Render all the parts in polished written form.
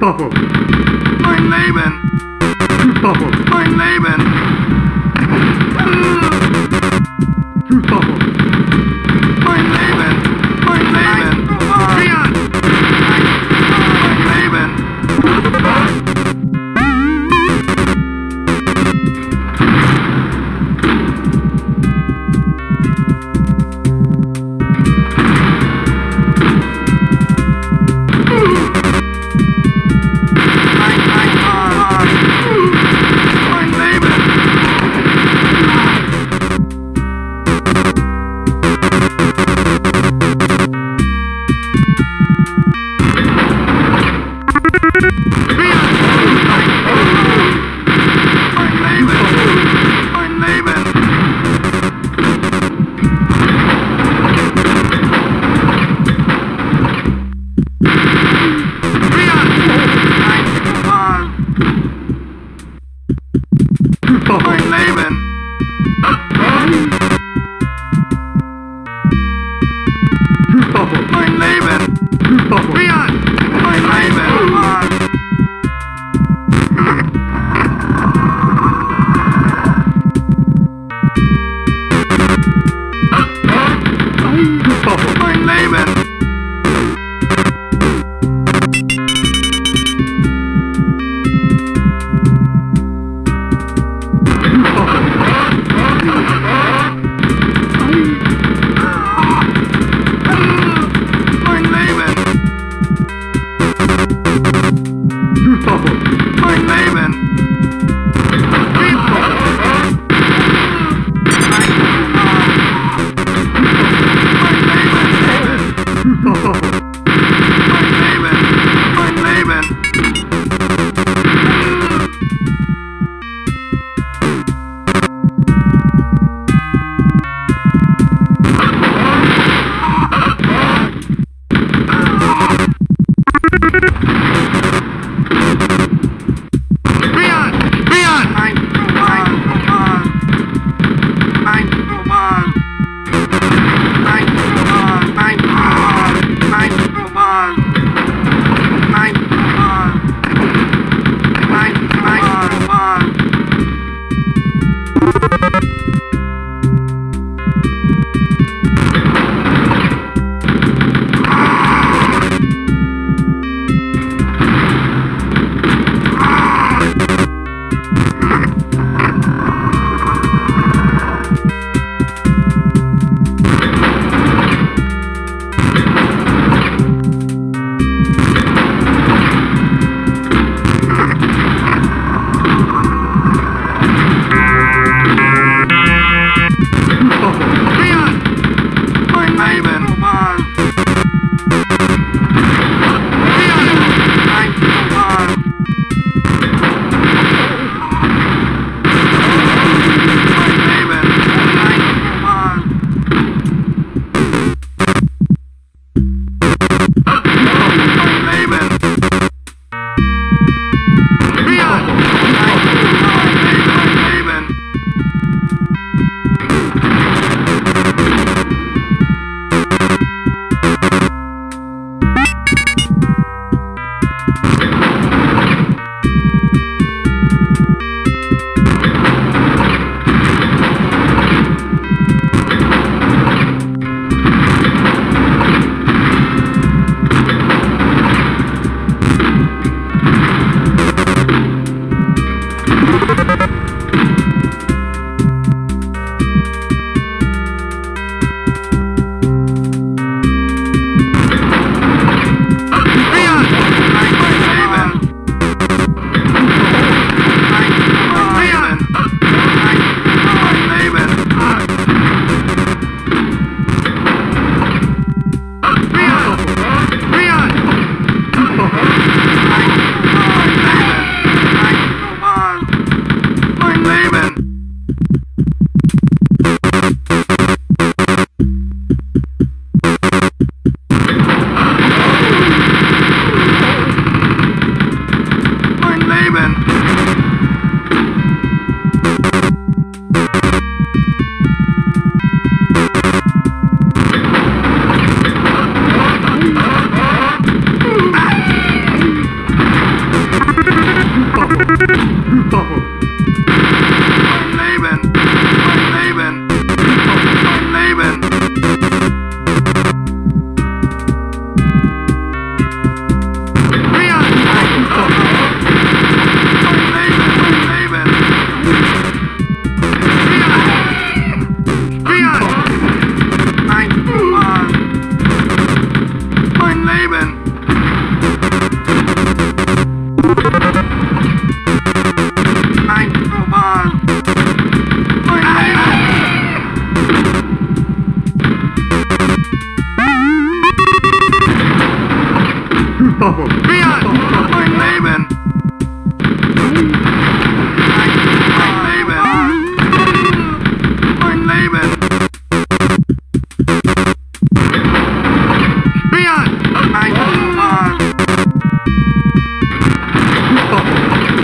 Mein Leben! Mein Leben! Mein Leben! Mein Leben! Leon! Mein Leben!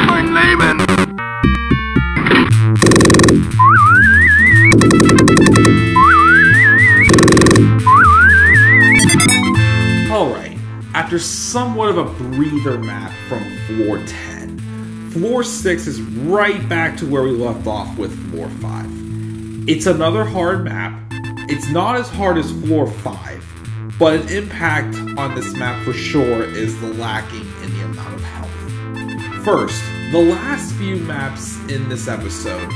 Mein Leben! Alright, after somewhat of a breather map from Floor 10, Floor 6 is right back to where we left off with Floor 5. It's another hard map. It's not as hard as Floor 5. But an impact on this map for sure is the lacking in the amount of health. First, the last few maps in this episode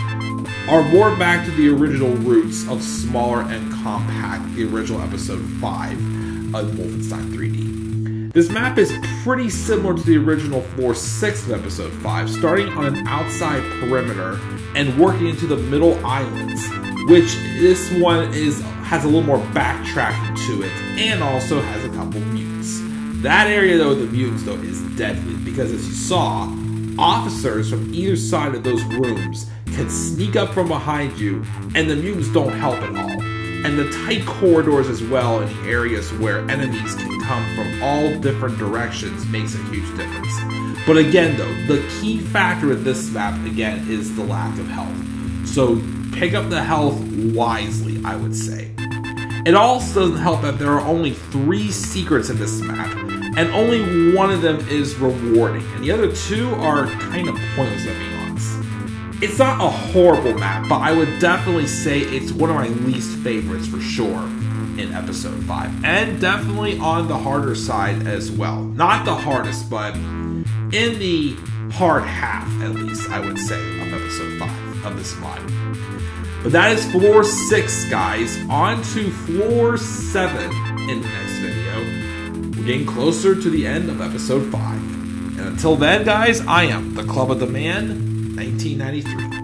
are more back to the original roots of smaller and compact, the original episode 5 of Wolfenstein 3D. This map is pretty similar to the original Floor 6 of episode 5, starting on an outside perimeter and working into the middle islands, which this one has a little more backtracking to it, and also has a couple mutants. That area though, with the mutants though, is deadly, because as you saw, officers from either side of those rooms can sneak up from behind you, and the mutants don't help at all. And the tight corridors as well, in areas where enemies can come from all different directions, makes a huge difference. But again though, the key factor with this map, again, is the lack of health. So pick up the health wisely, I would say. It also doesn't help that there are only 3 secrets in this map, and only one of them is rewarding, and the other 2 are kind of pointless, to be honest. It's not a horrible map, but I would definitely say it's one of my least favorites for sure in episode 5, and definitely on the harder side as well. Not the hardest, but in the hard half, at least, I would say, of episode 5 of this mod. But that is Floor 6, guys. On to Floor 7 in the next video. We're getting closer to the end of episode 5. And until then, guys, I am DaClubOfDaMan1993.